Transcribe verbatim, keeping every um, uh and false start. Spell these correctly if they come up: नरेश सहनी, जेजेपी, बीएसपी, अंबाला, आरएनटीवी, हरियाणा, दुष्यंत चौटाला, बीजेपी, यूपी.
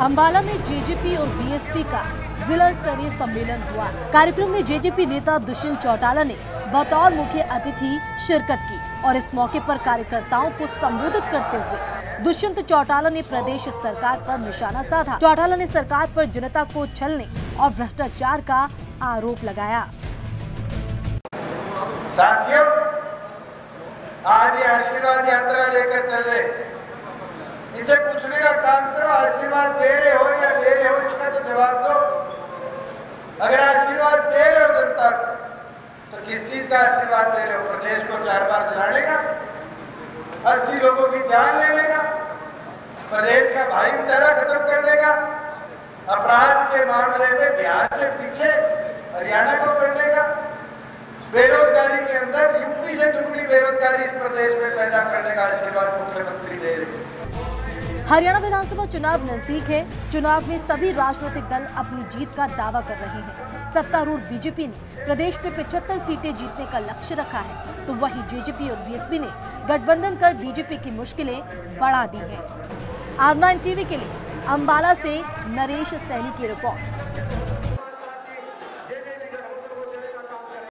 अंबाला में जेजेपी और बीएसपी का जिला स्तरीय सम्मेलन हुआ। कार्यक्रम में जेजेपी नेता दुष्यंत चौटाला ने बतौर मुख्य अतिथि शिरकत की और इस मौके पर कार्यकर्ताओं को संबोधित करते हुए दुष्यंत चौटाला ने प्रदेश सरकार पर निशाना साधा। चौटाला ने सरकार पर जनता को छलने और भ्रष्टाचार का आरोप लगाया। साथियों, आज ये आशीर्वाद यात्रा लेकर चल रहे, इनसे पूछने का काम करो आशीर्वाद दे रहे हो या ले रहे हो, इसका तो जवाब दो। अगर आशीर्वाद दे रहे हो जनता को तो किस चीज का आशीर्वाद दे रहे हो? प्रदेश को चार बार जलाने का, अस्सी लोगों की जान लेने का, प्रदेश का भाईचारा खत्म करने का, अपराध के मामले में बिहार से पीछे हरियाणा को करने का, बेरोजगारी के अंदर यूपी से दुगनी बेरोजगारी इस प्रदेश में पैदा करने का आशीर्वाद मुख्यमंत्री दे रहे। हरियाणा विधानसभा चुनाव नजदीक है। चुनाव में सभी राजनीतिक दल अपनी जीत का दावा कर रहे हैं। सत्तारूढ़ बीजेपी ने प्रदेश में पचहत्तर सीटें जीतने का लक्ष्य रखा है, तो वहीं जेजेपी और बीएसपी ने गठबंधन कर बीजेपी की मुश्किलें बढ़ा दी है। आरएनटीवी के लिए अम्बाला से नरेश सहनी की रिपोर्ट।